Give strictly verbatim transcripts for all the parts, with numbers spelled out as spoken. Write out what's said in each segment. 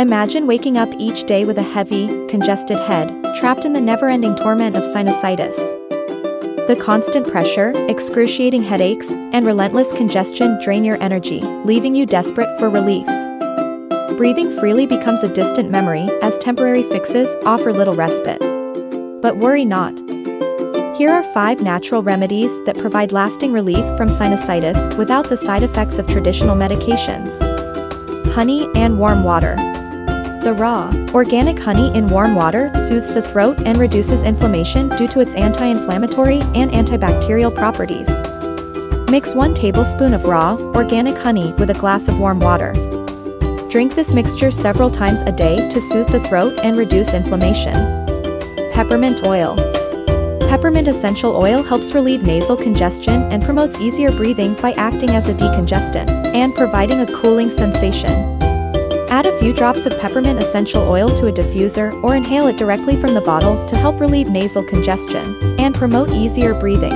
Imagine waking up each day with a heavy, congested head, trapped in the never-ending torment of sinusitis. The constant pressure, excruciating headaches, and relentless congestion drain your energy, leaving you desperate for relief. Breathing freely becomes a distant memory, as temporary fixes offer little respite. But worry not. Here are five natural remedies that provide lasting relief from sinusitis without the side effects of traditional medications. Honey and warm water. The raw, organic honey in warm water soothes the throat and reduces inflammation due to its anti-inflammatory and antibacterial properties. Mix one tablespoon of raw, organic honey with a glass of warm water. Drink this mixture several times a day to soothe the throat and reduce inflammation. Peppermint oil. Peppermint essential oil helps relieve nasal congestion and promotes easier breathing by acting as a decongestant and providing a cooling sensation. Add a few drops of peppermint essential oil to a diffuser or inhale it directly from the bottle to help relieve nasal congestion and promote easier breathing.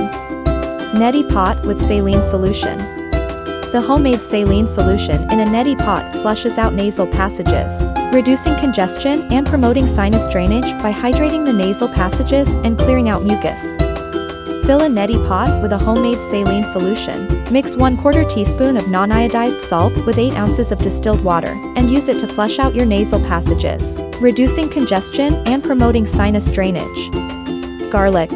Neti Pot with saline solution. The homemade saline solution in a neti pot flushes out nasal passages, reducing congestion and promoting sinus drainage by hydrating the nasal passages and clearing out mucus. Fill a neti pot with a homemade saline solution, mix one quarter teaspoon of non-iodized salt with eight ounces of distilled water, and use it to flush out your nasal passages, reducing congestion and promoting sinus drainage. Garlic.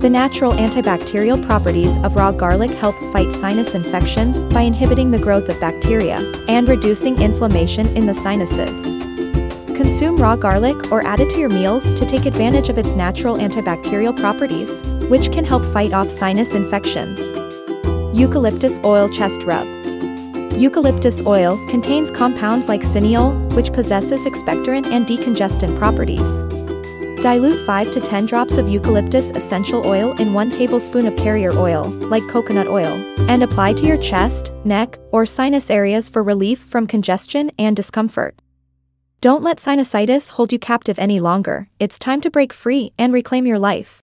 The natural antibacterial properties of raw garlic help fight sinus infections by inhibiting the growth of bacteria and reducing inflammation in the sinuses. Consume raw garlic or add it to your meals to take advantage of its natural antibacterial properties, which can help fight off sinus infections. Eucalyptus oil chest rub. Eucalyptus oil contains compounds like cineol, which possesses expectorant and decongestant properties. Dilute five to ten drops of eucalyptus essential oil in one tablespoon of carrier oil, like coconut oil, and apply to your chest, neck, or sinus areas for relief from congestion and discomfort. Don't let sinusitis hold you captive any longer. It's time to break free and reclaim your life.